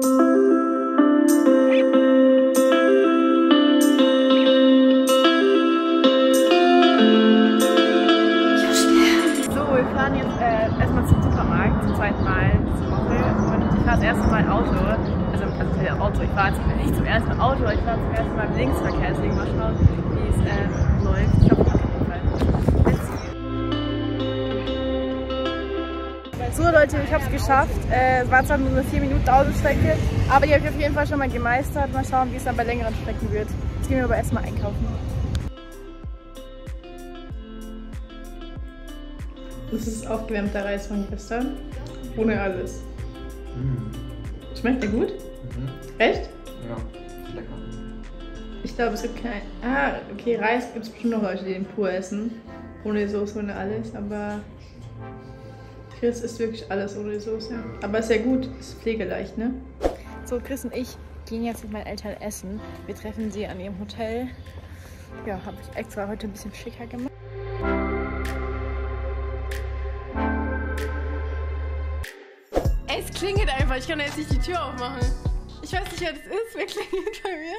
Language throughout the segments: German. Ich fahre zum ersten Mal im Linksverkehr, deswegen mal schauen, wie es läuft. Ich glaube, ich so Leute, ich habe es geschafft. Es waren zwar nur eine 4 Minuten Autostrecke, aber die habe ich auf jeden Fall schon mal gemeistert. Mal schauen, wie es dann bei längeren Strecken wird. Jetzt gehen wir aber erstmal einkaufen. Das ist aufgewärmter Reis von gestern. Ohne alles. Mm. Schmeckt der gut? Mhm. Echt? Ja, lecker. Ich glaube, es gibt kein... Ah, okay, Reis gibt es bestimmt noch Leute, die den pur essen. Ohne Soße, ohne alles, aber... Chris isst wirklich alles ohne Soße. Aber ist ja gut, ist pflegeleicht, ne? So, Chris und ich gehen jetzt mit meinen Eltern essen. Wir treffen sie an ihrem Hotel. Ja, habe ich extra heute ein bisschen schicker gemacht. Es klingelt einfach, ich kann jetzt nicht die Tür aufmachen. Ich weiß nicht, wer das ist. Wer klingelt bei mir?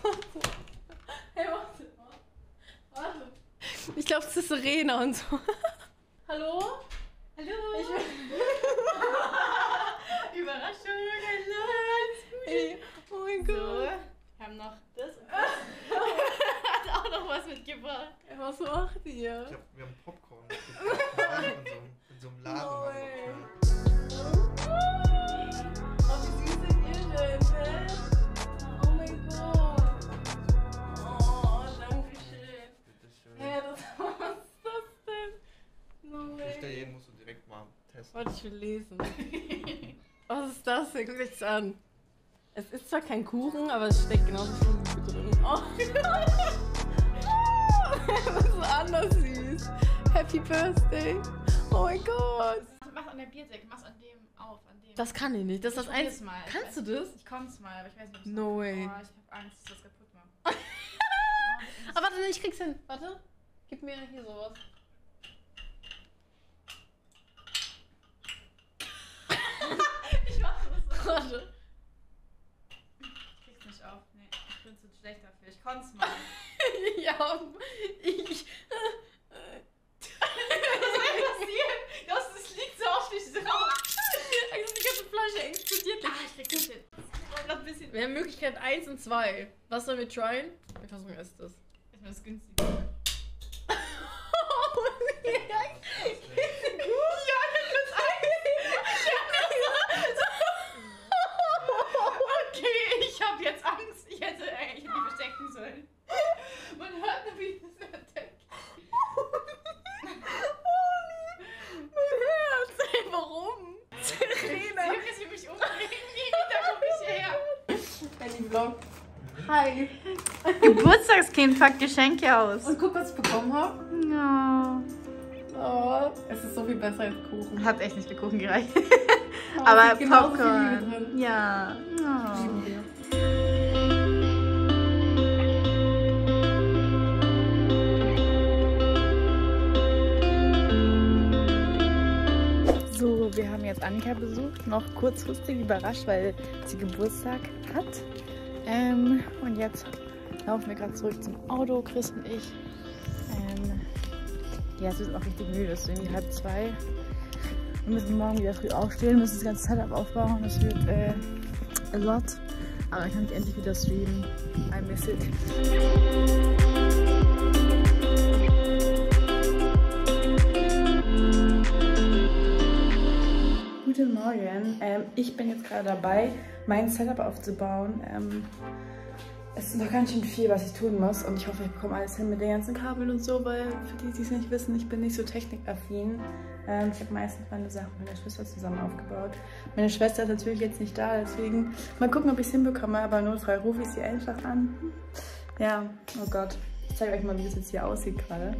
Warte. Hey, warte. Warte. Ich glaube, es ist Serena und so. Hallo? Hallo? Überraschung, hallo. Hey. Oh mein Gott. So, wir haben noch das. Hat auch noch was mitgebracht. Was macht ihr? Ich glaub, wir haben Popcorn. In so einem Laden. Warte, ich will lesen. Was ist das denn? Guck euch das an. Es ist zwar kein Kuchen, aber es steckt genauso viel drin. Oh, das ist anders süß. Happy Birthday. Oh mein Gott. Mach's an der Bierdecke, mach's an dem auf. An dem. Das kann ich nicht. Das ist das Einzige. Kannst du das? Ich konnte es mal, aber ich weiß nicht. No way. Oh, ich hab Angst, dass ich das kaputt mache. Aber warte, ich krieg's hin. Warte. Gib mir hier sowas. Warte. Ich krieg's nicht auf. Nee, ich bin zu schlecht dafür. Ich konnte es mal. Ja, ich. Was soll passieren? Das liegt so oft nicht drauf. Die ganze Flasche explodiert. Ah, ich krieg's nicht hin. Wir haben Möglichkeit 1 und 2. Was sollen wir tryen? Wir versuchen erst das. Ich meine, das ist günstig. Hi. Geburtstagskind packt Geschenke aus. Und guck, was ich bekommen habe. Ja. Oh, es ist so viel besser als Kuchen. Hat echt nicht für Kuchen gereicht. Oh, aber Popcorn. Viel drin. Ja. Oh. So, wir haben jetzt Annika besucht. Noch kurzfristig überrascht, weil sie Geburtstag hat. Und jetzt laufen wir gerade zurück zum Auto, Chris und ich. Ja, wir sind auch richtig müde, es ist irgendwie 1:30. Wir müssen morgen wieder früh aufstehen, müssen das ganze Setup aufbauen. Das wird a lot. Aber dann kann ich endlich wieder streamen. I miss it. Guten Morgen, ich bin jetzt gerade dabei, mein Setup aufzubauen. Es ist noch ganz schön viel, was ich tun muss und ich hoffe, ich bekomme alles hin mit den ganzen Kabeln und so, weil für die, die es nicht wissen, ich bin nicht so technikaffin. Ich habe meistens meine Sachen mit meiner Schwester zusammen aufgebaut. Meine Schwester ist natürlich jetzt nicht da, deswegen mal gucken, ob ich es hinbekomme, aber im Notfall rufe ich sie einfach an. Ja, oh Gott, ich zeige euch mal, wie es jetzt hier aussieht gerade.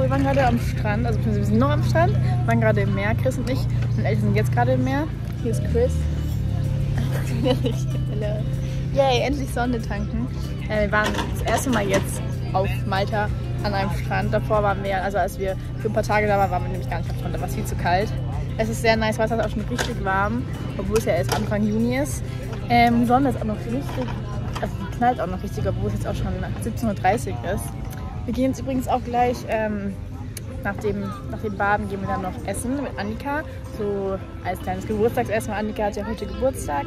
Wir waren gerade am Strand, also wir sind noch am Strand, wir waren gerade im Meer, Chris und ich. Meine Eltern sind jetzt gerade im Meer. Hier ist Chris. Yay, endlich Sonne tanken. Wir waren das erste Mal jetzt auf Malta an einem Strand. Davor waren wir, also als wir für ein paar Tage da waren, waren wir nämlich gar nicht am Strand, da war es viel zu kalt. Es ist sehr nice, Wasser ist auch schon richtig warm, obwohl es ja erst Anfang Juni ist. Sonne ist auch noch richtig, also knallt auch noch richtig, obwohl es jetzt auch schon 17:30 Uhr ist. Wir gehen jetzt übrigens auch gleich, nach dem Baden gehen wir dann noch essen mit Annika, so als kleines Geburtstagsessen. Annika hat ja heute Geburtstag.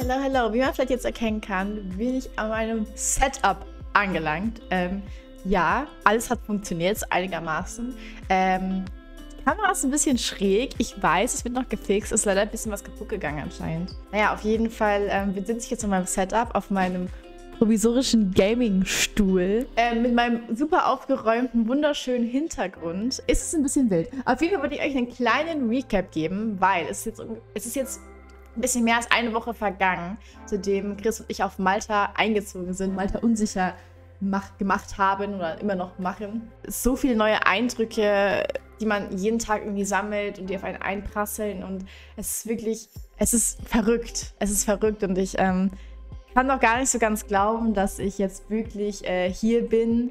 Hallo, hallo. Wie man vielleicht jetzt erkennen kann, bin ich an meinem Setup angelangt. Ja, alles hat funktioniert, einigermaßen. Kamera ist ein bisschen schräg. Ich weiß, es wird noch gefixt. Ist leider ein bisschen was kaputt gegangen anscheinend. Naja, auf jeden Fall sind ich jetzt an meinem Setup, auf meinem provisorischen Gaming-Stuhl. Mit meinem super aufgeräumten, wunderschönen Hintergrund. Ist es ein bisschen wild. Auf jeden Fall wollte ich euch einen kleinen Recap geben, weil es ist jetzt ein bisschen mehr als eine Woche vergangen, seitdem Chris und ich auf Malta eingezogen sind, Malta unsicher gemacht haben oder immer noch machen. So viele neue Eindrücke, die man jeden Tag irgendwie sammelt und die auf einen einprasseln, und es ist wirklich, es ist verrückt, und ich kann noch gar nicht so ganz glauben, dass ich jetzt wirklich hier bin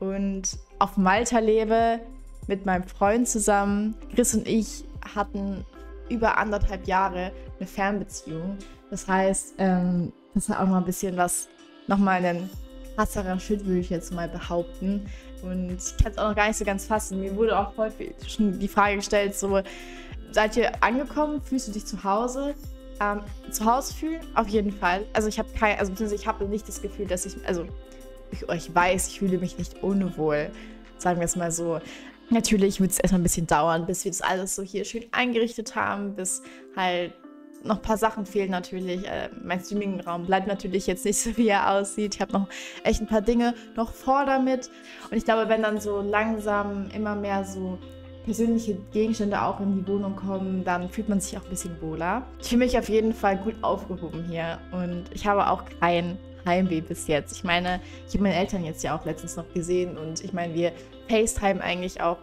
und auf Malta lebe mit meinem Freund zusammen. Chris und ich hatten über 1,5 Jahre eine Fernbeziehung. Das heißt, das hat auch mal ein bisschen was, nochmal einen krasseren Schritt, würde ich jetzt mal behaupten. Und ich kann es auch noch gar nicht so ganz fassen. Mir wurde auch häufig schon die Frage gestellt, so, seid ihr angekommen? Fühlst du dich zu Hause? Zu Hause fühlen? Auf jeden Fall. Also ich habe kein, also beziehungsweise ich habe nicht das Gefühl, dass ich, also ich weiß, ich fühle mich nicht unwohl. Sagen wir es mal so. Natürlich wird es erstmal ein bisschen dauern, bis wir das alles so hier schön eingerichtet haben, bis halt noch ein paar Sachen fehlen natürlich. Mein Streamingraum bleibt natürlich jetzt nicht so, wie er aussieht. Ich habe noch echt ein paar Dinge noch vor damit. Und ich glaube, wenn dann so langsam immer mehr so persönliche Gegenstände auch in die Wohnung kommen, dann fühlt man sich auch ein bisschen wohler. Ich fühle mich auf jeden Fall gut aufgehoben hier, und ich habe auch kein Heimweh bis jetzt. Ich meine, ich habe meine Eltern jetzt ja auch letztens noch gesehen, und ich meine, wir FaceTime eigentlich auch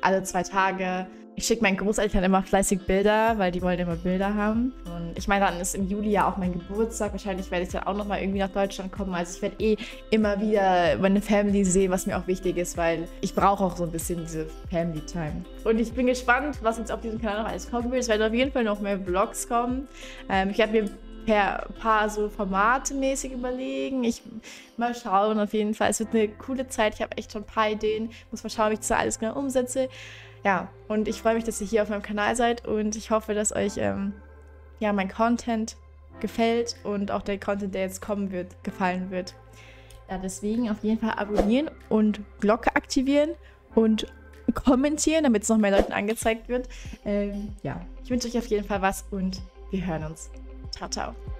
alle 2 Tage. Ich schicke meinen Großeltern immer fleißig Bilder, weil die wollen immer Bilder haben. Und ich meine, dann ist im Juli ja auch mein Geburtstag. Wahrscheinlich werde ich dann auch nochmal irgendwie nach Deutschland kommen. Also ich werde eh immer wieder meine Family sehen, was mir auch wichtig ist, weil ich brauche auch so ein bisschen diese Family-Time. Und ich bin gespannt, was jetzt auf diesem Kanal noch alles kommen wird. Es werden auf jeden Fall noch mehr Vlogs kommen. Ich werde mir per paar so Formate mäßig überlegen. Mal schauen, auf jeden Fall. Es wird eine coole Zeit. Ich habe echt schon ein paar Ideen. Muss mal schauen, wie ich das alles genau umsetze. Ja, und ich freue mich, dass ihr hier auf meinem Kanal seid, und ich hoffe, dass euch ja, mein Content gefällt und auch der Content, der jetzt kommen wird, gefallen wird. Ja, deswegen auf jeden Fall abonnieren und Glocke aktivieren und kommentieren, damit es noch mehr Leuten angezeigt wird. Ja, ich wünsche euch auf jeden Fall was, und wir hören uns. Ciao, ciao.